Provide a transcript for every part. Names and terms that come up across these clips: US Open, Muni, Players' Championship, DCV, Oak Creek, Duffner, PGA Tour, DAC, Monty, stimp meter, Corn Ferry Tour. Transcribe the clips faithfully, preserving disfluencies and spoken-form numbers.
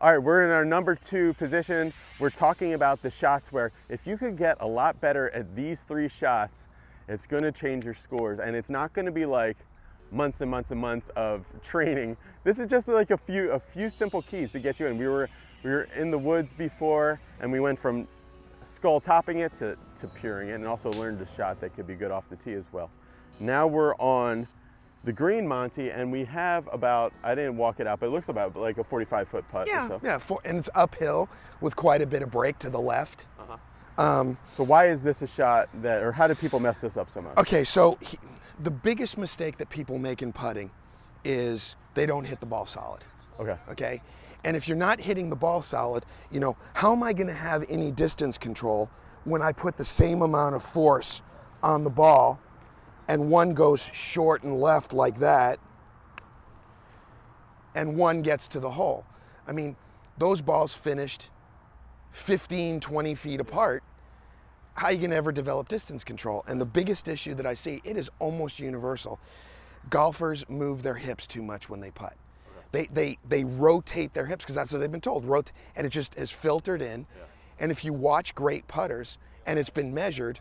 All right, we're in our number two position. We're talking about the shots where if you could get a lot better at these three shots, it's gonna change your scores. And it's not gonna be like months and months and months of training. This is just like a few a few simple keys to get you in. We were, we were in the woods before and we went from skull topping it to, to puring it, and also learned a shot that could be good off the tee as well. Now we're on the green, Monty, and we have about, I didn't walk it out, but it looks about like a forty-five foot putt yeah, or so. Yeah, for, and it's uphill with quite a bit of break to the left. Uh-huh. Um, so why is this a shot that, or how do people mess this up so much? Okay, so he, the biggest mistake that people make in putting is they don't hit the ball solid. Okay. Okay. And if you're not hitting the ball solid, you know, how am I going to have any distance control when I put the same amount of force on the ball and one goes short and left like that, and one gets to the hole? I mean, those balls finished fifteen, twenty feet apart. How are you gonna ever develop distance control? And the biggest issue that I see, it is almost universal. Golfers move their hips too much when they putt. They, they, they rotate their hips, because that's what they've been told, Rot and it just has filtered in. Yeah. And if you watch great putters, and it's been measured,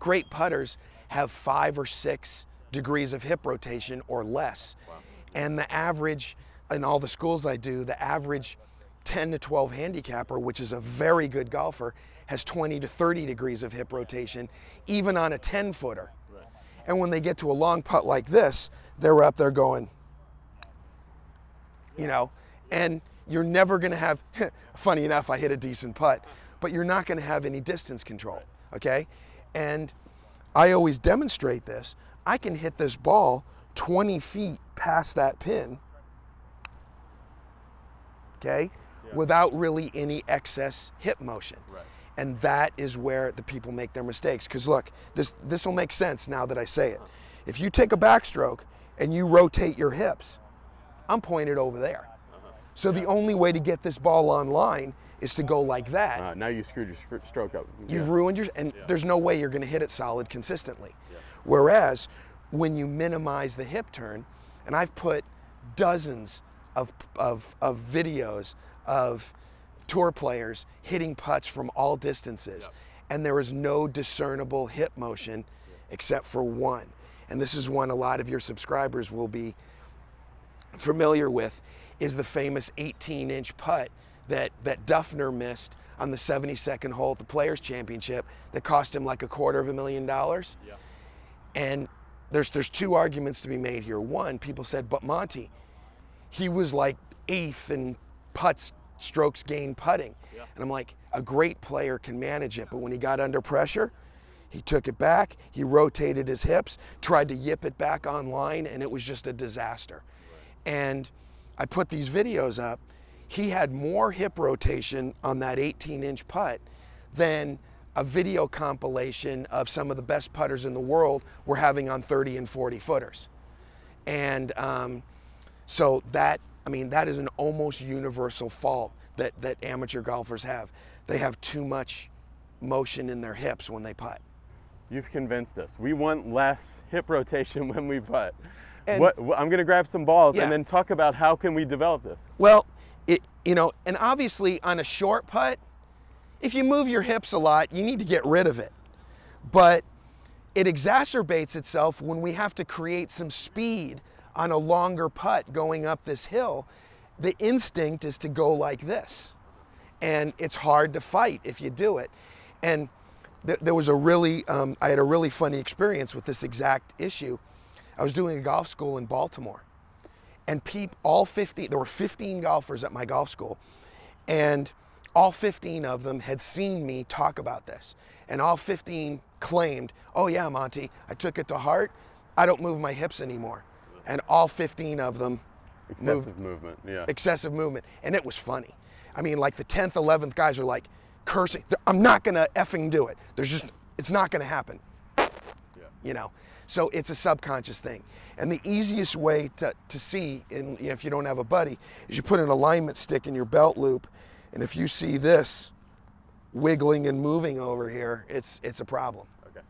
great putters have five or six degrees of hip rotation or less. Wow. And the average, in all the schools I do, the average ten to twelve handicapper, which is a very good golfer, has twenty to thirty degrees of hip rotation, even on a ten footer. Right. And when they get to a long putt like this, they're up there going, you know, and you're never gonna have, funny enough, I hit a decent putt, but you're not gonna have any distance control, okay? And I always demonstrate this. I can hit this ball twenty feet past that pin, okay, yeah, without really any excess hip motion. Right. And that is where the people make their mistakes. Because look, this this will make sense now that I say it. If you take a backstroke and you rotate your hips, I'm pointed over there. Uh-huh. So yeah, the only way to get this ball online is to go like that. Uh, now you screwed your stroke up. You yeah. ruined your, and yeah. there's no way you're gonna hit it solid consistently. Yeah. Whereas when you minimize the hip turn, and I've put dozens of, of, of videos of tour players hitting putts from all distances, yeah, and there is no discernible hip motion except for one. And this is one a lot of your subscribers will be familiar with, is the famous eighteen inch putt that, that Duffner missed on the seventy-second hole at the Players' Championship that cost him like a quarter of a million dollars. Yeah. And there's, there's two arguments to be made here. One, people said, but Monty, he was like eighth in putts, strokes gained putting. Yeah. And I'm like, a great player can manage it, but when he got under pressure, he took it back, he rotated his hips, tried to yip it back online, and it was just a disaster. Right. And I put these videos up. He had more hip rotation on that eighteen inch putt than a video compilation of some of the best putters in the world were having on thirty and forty footers. And um, so that, I mean, that is an almost universal fault that, that amateur golfers have. They have too much motion in their hips when they putt. You've convinced us. We want less hip rotation when we putt. What, I'm gonna grab some balls yeah. and then talk about how can we develop this. Well, It, you know, and obviously on a short putt, if you move your hips a lot, you need to get rid of it. But it exacerbates itself when we have to create some speed on a longer putt going up this hill. The instinct is to go like this. And it's hard to fight if you do it. And th there was a really, um, I had a really funny experience with this exact issue. I was doing a golf school in Baltimore. And peep, all fifteen, there were fifteen golfers at my golf school, and all fifteen of them had seen me talk about this. And all fifteen claimed, oh yeah, Monty, I took it to heart. I don't move my hips anymore. And all fifteen of them. Excessive moved, movement, yeah. Excessive movement, and it was funny. I mean, like the tenth, eleventh guys are like cursing. I'm not gonna effing do it. There's just, it's not gonna happen, yeah, you know? So it's a subconscious thing. And the easiest way to, to see, in, you know, if you don't have a buddy, is you put an alignment stick in your belt loop, and if you see this wiggling and moving over here, it's, it's a problem. Okay.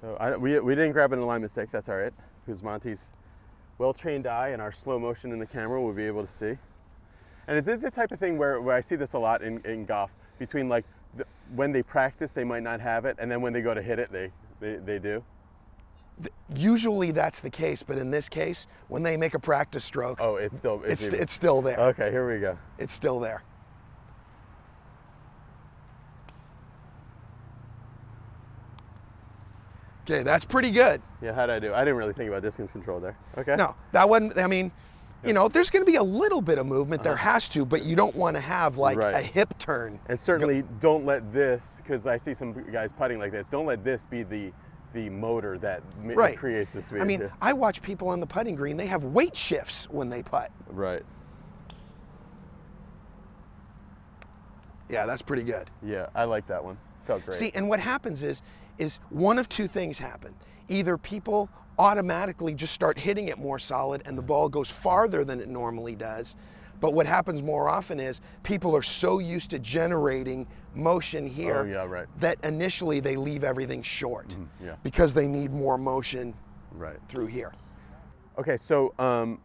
So I, we, we didn't grab an alignment stick, that's all right, because Monty's, well-trained eye and our slow motion in the camera will be able to see. And is it the type of thing where, where I see this a lot in, in golf, between like the, when they practice they might not have it, and then when they go to hit it they, they, they do? Usually that's the case, but in this case, when they make a practice stroke, oh, it's still it's, it's, it's still there. Okay, here we go. It's still there. Okay, that's pretty good. Yeah, how'd I do? I didn't really think about distance control there. Okay. No, that wasn't, I mean, you yeah. know, there's going to be a little bit of movement. Uh-huh. There has to, but you don't want to have like right. a hip turn. And certainly go. Don't let this, because I see some guys putting like this, don't let this be the the motor that right. creates the speed. I mean, too. I watch people on the putting green, they have weight shifts when they putt. Right. Yeah, that's pretty good. Yeah, I like that one. Felt great. See, and what happens is, is one of two things happen. Either people automatically just start hitting it more solid and the ball goes farther than it normally does, but what happens more often is people are so used to generating motion here oh, yeah, right. that initially they leave everything short mm-hmm. yeah. because they need more motion right. through here. Okay, so um,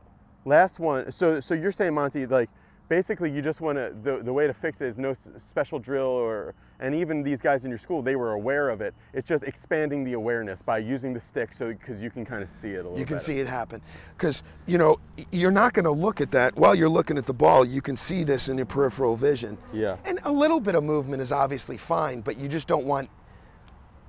last one. So, so you're saying, Monty, like, basically, you just want to, the, the way to fix it is no special drill or, and even these guys in your school, they were aware of it. It's just expanding the awareness by using the stick so, because you can kind of see it a little bit. You can better. see it happen. Because, you know, you're not going to look at that. While you're looking at the ball, you can see this in your peripheral vision. Yeah. And a little bit of movement is obviously fine, but you just don't want,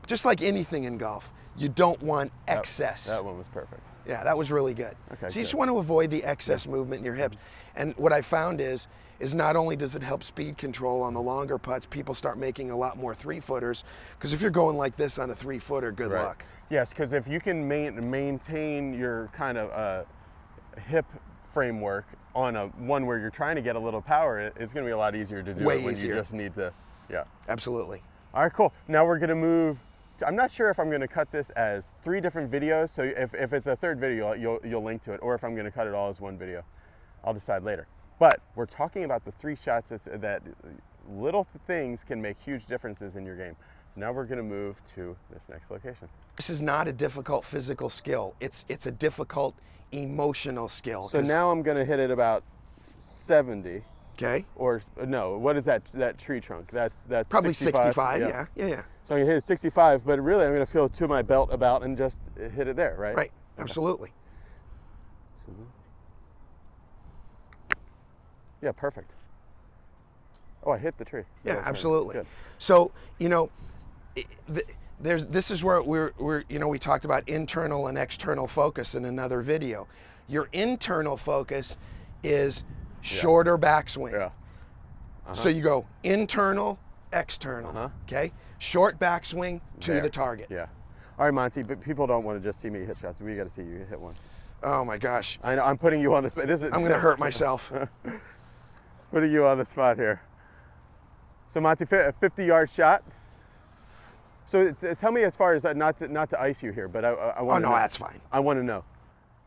just like anything in golf, you don't want excess. That, that one was perfect. Yeah, that was really good. Okay, so you good. just want to avoid the excess yeah. movement in your hips. And what I found is, is not only does it help speed control on the longer putts, people start making a lot more three-footers, because if you're going like this on a three-footer, good right. luck. Yes, because if you can ma maintain your kind of uh, hip framework on a one where you're trying to get a little power, it's going to be a lot easier to do Way it when easier. you just need to, yeah. Absolutely. All right, cool. Now we're going to move. I'm not sure if I'm going to cut this as three different videos, so if, if it's a third video, you'll, you'll link to it, or if I'm going to cut it all as one video. I'll decide later. But we're talking about the three shots that's, that little things can make huge differences in your game. So now we're going to move to this next location. This is not a difficult physical skill. It's, it's a difficult emotional skill. So now I'm going to hit it about seventy. Okay. Or no, what is that that tree trunk? That's that's probably sixty-five. sixty-five yeah. yeah, yeah, yeah. So I'm gonna hit it sixty-five, but really I'm gonna feel to my belt about and just hit it there, right? Right. Okay. Absolutely. So, yeah, perfect. Oh, I hit the tree. Yeah, yeah absolutely. Good. So you know, it, the, there's this is where we're we're you know we talked about internal and external focus in another video. Your internal focus is shorter yeah. backswing. Yeah. Uh-huh. So you go internal, external. Uh-huh. Okay. Short backswing to there. the target. Yeah. All right, Monty. But people don't want to just see me hit shots. We got to see you hit one. Oh my gosh. I know. I'm putting you on the spot. This is. I'm going to hurt myself. Putting you on the spot here. So Monty, a fifty-yard shot. So tell me, as far as not to, not to ice you here, but I, I want. Oh no, know. that's fine. I want to know.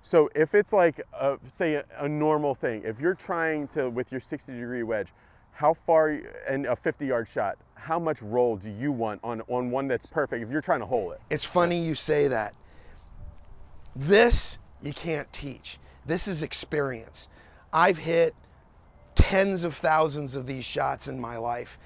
So if it's like, a, say, a, a normal thing, if you're trying to, with your sixty-degree wedge, how far, and a fifty-yard shot, how much roll do you want on, on one that's perfect if you're trying to hole it? It's funny you say that. This, you can't teach. This is experience. I've hit tens of thousands of these shots in my life.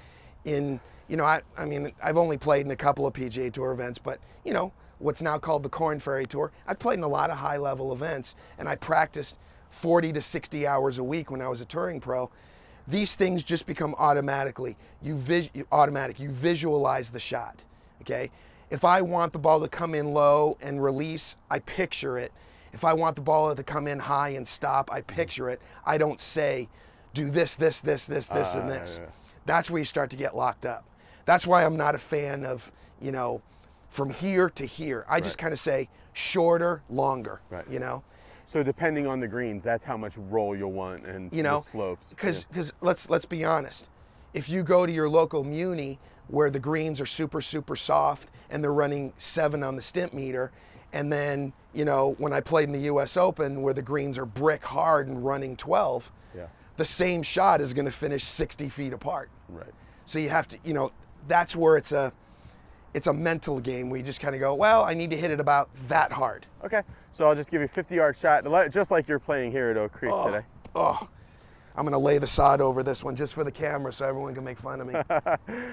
In, you know, I, I mean, I've only played in a couple of P G A Tour events, but, you know, what's now called the Corn Ferry Tour. I played in a lot of high-level events, and I practiced forty to sixty hours a week when I was a touring pro. These things just become automatically, you, vis you automatic, you visualize the shot, okay? If I want the ball to come in low and release, I picture it. If I want the ball to come in high and stop, I picture it. I don't say, do this, this, this, this, this, uh, and this. Yeah. That's where you start to get locked up. That's why I'm not a fan of, you know, from here to here. I right. just kind of say shorter, longer, right. you know? So depending on the greens, that's how much roll you'll want and you know, the slopes. Because yeah. let's, let's be honest. If you go to your local Muni where the greens are super, super soft and they're running seven on the stimp meter, and then, you know, when I played in the U S Open where the greens are brick hard and running twelve, yeah. the same shot is gonna finish sixty feet apart. Right. So you have to, you know, that's where it's a, it's a mental game. We just kind of go, well, I need to hit it about that hard. Okay, so I'll just give you a fifty yard shot, just like you're playing here at Oak Creek oh, today. Oh, I'm gonna lay the sod over this one just for the camera so everyone can make fun of me.